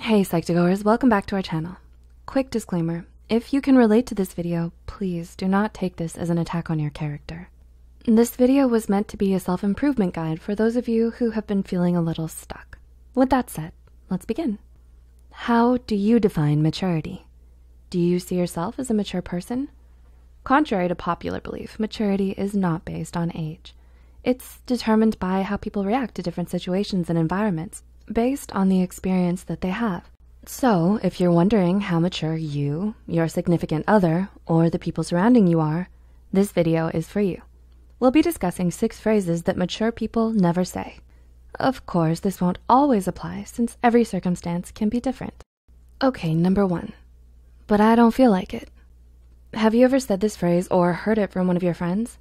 Hey Psych2Goers, welcome back to our channel. Quick disclaimer, if you can relate to this video, please do not take this as an attack on your character. This video was meant to be a self-improvement guide for those of you who have been feeling a little stuck. With that said, let's begin. How do you define maturity? Do you see yourself as a mature person? Contrary to popular belief, maturity is not based on age. It's determined by how people react to different situations and environments, based on the experience that they have. So if you're wondering how mature you, your significant other, or the people surrounding you are, this video is for you. We'll be discussing 6 phrases that mature people never say. Of course, this won't always apply since every circumstance can be different. Okay, number 1, but I don't feel like it. Have you ever said this phrase or heard it from one of your friends?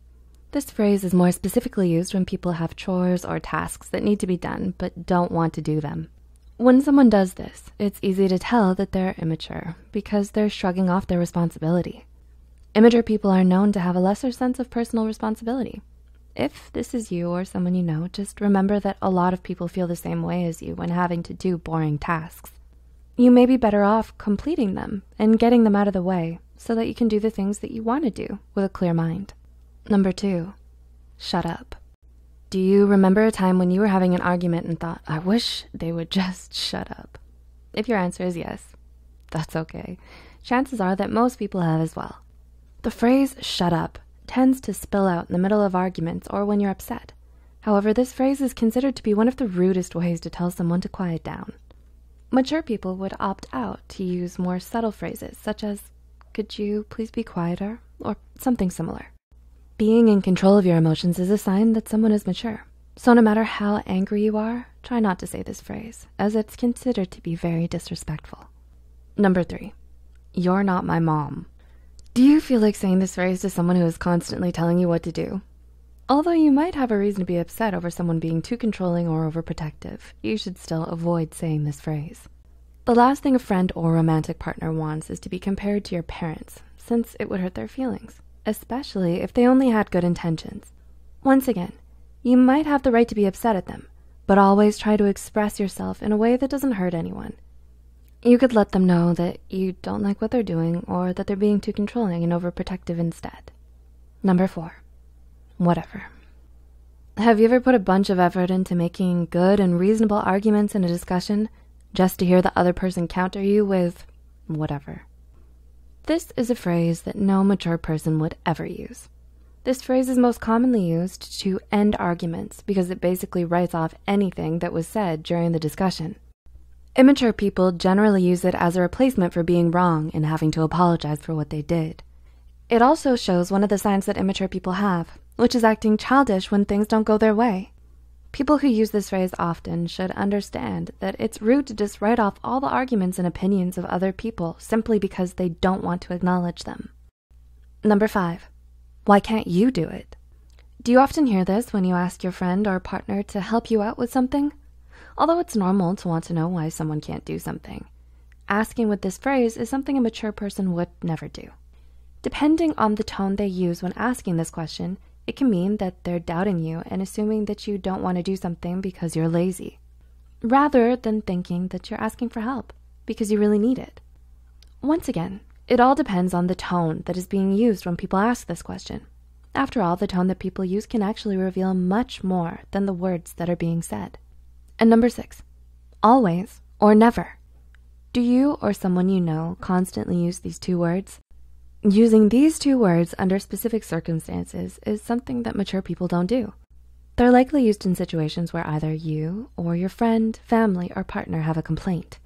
This phrase is more specifically used when people have chores or tasks that need to be done but don't want to do them. When someone does this, it's easy to tell that they're immature because they're shrugging off their responsibility. Immature people are known to have a lesser sense of personal responsibility. If this is you or someone you know, just remember that a lot of people feel the same way as you when having to do boring tasks. You may be better off completing them and getting them out of the way so that you can do the things that you want to do with a clear mind. Number 2, shut up. Do you remember a time when you were having an argument and thought, I wish they would just shut up? If your answer is yes, that's okay. Chances are that most people have as well. The phrase shut up tends to spill out in the middle of arguments or when you're upset. However, this phrase is considered to be one of the rudest ways to tell someone to quiet down. Mature people would opt out to use more subtle phrases such as, could you please be quieter? Or something similar. Being in control of your emotions is a sign that someone is mature. So no matter how angry you are, try not to say this phrase, as it's considered to be very disrespectful. Number 3, you're not my mom. Do you feel like saying this phrase to someone who is constantly telling you what to do? Although you might have a reason to be upset over someone being too controlling or overprotective, you should still avoid saying this phrase. The last thing a friend or romantic partner wants is to be compared to your parents, since it would hurt their feelings, especially if they only had good intentions. Once again, you might have the right to be upset at them, but always try to express yourself in a way that doesn't hurt anyone. You could let them know that you don't like what they're doing or that they're being too controlling and overprotective instead. Number 4, whatever. Have you ever put a bunch of effort into making good and reasonable arguments in a discussion just to hear the other person counter you with whatever? This is a phrase that no mature person would ever use. This phrase is most commonly used to end arguments because it basically writes off anything that was said during the discussion. Immature people generally use it as a replacement for being wrong and having to apologize for what they did. It also shows one of the signs that immature people have, which is acting childish when things don't go their way. People who use this phrase often should understand that it's rude to just write off all the arguments and opinions of other people simply because they don't want to acknowledge them. Number 5, why can't you do it? Do you often hear this when you ask your friend or partner to help you out with something? Although it's normal to want to know why someone can't do something, asking with this phrase is something a mature person would never do. Depending on the tone they use when asking this question, it can mean that they're doubting you and assuming that you don't want to do something because you're lazy, rather than thinking that you're asking for help because you really need it. Once again, it all depends on the tone that is being used when people ask this question. After all, the tone that people use can actually reveal much more than the words that are being said. And number 6, always or never. Do you or someone you know constantly use these 2 words? Using these 2 words under specific circumstances is something that mature people don't do. They're likely used in situations where either you or your friend, family, or partner have a complaint.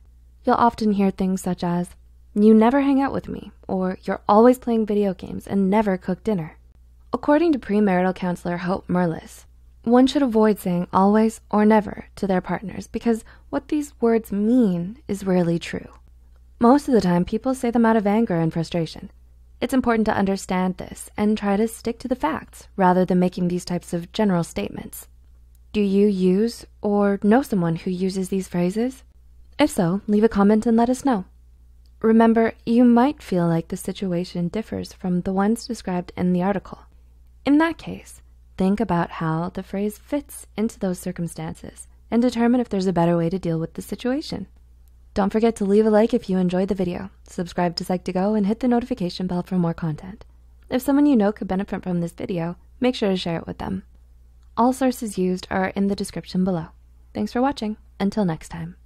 You'll often hear things such as, you never hang out with me, or you're always playing video games and never cook dinner. According to premarital counselor Hope Merlis, one should avoid saying always or never to their partners because what these words mean is rarely true. Most of the time, people say them out of anger and frustration. It's important to understand this and try to stick to the facts rather than making these types of general statements. Do you use or know someone who uses these phrases? If so, leave a comment and let us know. Remember, you might feel like the situation differs from the ones described in the article. In that case, think about how the phrase fits into those circumstances and determine if there's a better way to deal with the situation. Don't forget to leave a like if you enjoyed the video, subscribe to Psych2Go, and hit the notification bell for more content. If someone you know could benefit from this video, make sure to share it with them. All sources used are in the description below. Thanks for watching. Until next time.